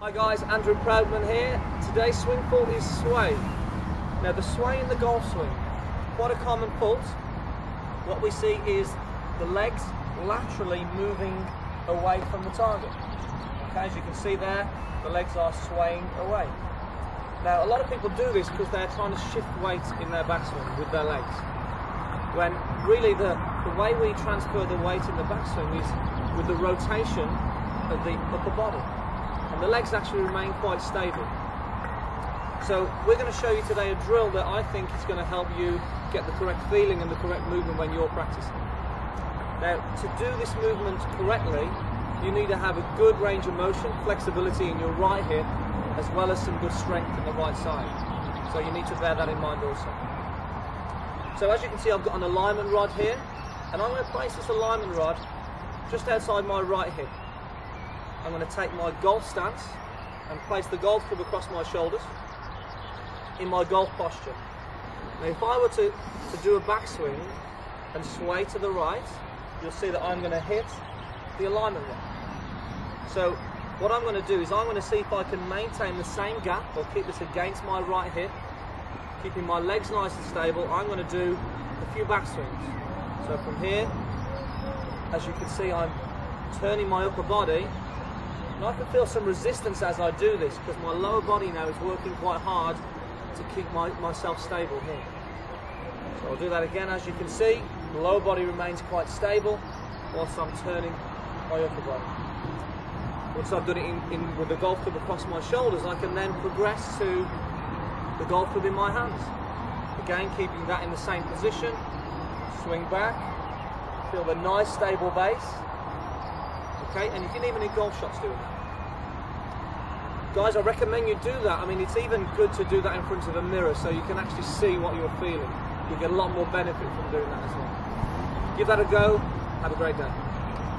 Hi guys, Andrew Proudman here. Today's swing pull is sway. Now the sway in the golf swing, quite a common pulse. What we see is the legs laterally moving away from the target. Okay, as you can see there, the legs are swaying away. Now a lot of people do this because they're trying to shift weight in their backswing with their legs. When really the way we transfer the weight in the backswing is with the rotation of the upper body. And the legs actually remain quite stable. So we're going to show you today a drill that I think is going to help you get the correct feeling and the correct movement when you're practicing. Now, to do this movement correctly, you need to have a good range of motion, flexibility in your right hip, as well as some good strength in the right side. So you need to bear that in mind also. So as you can see, I've got an alignment rod here, and I'm going to place this alignment rod just outside my right hip. I'm going to take my golf stance and place the golf club across my shoulders in my golf posture. Now if I were to do a backswing and sway to the right, you'll see that I'm going to hit the alignment rod. So what I'm going to do is I'm going to see if I can maintain the same gap or keep this against my right hip, keeping my legs nice and stable. I'm going to do a few backswings. So from here, as you can see, I'm turning my upper body. And I can feel some resistance as I do this because my lower body now is working quite hard to keep myself stable here. So I'll do that again. As you can see, the lower body remains quite stable whilst I'm turning my upper body. Once I've done it with the golf club across my shoulders, I can then progress to the golf club in my hands. Again, keeping that in the same position, swing back, feel the nice stable base. Okay, and you can even in golf shots do that. Guys, I recommend you do that. I mean, it's even good to do that in front of a mirror so you can actually see what you're feeling. You get a lot more benefit from doing that as well. Give that a go. Have a great day.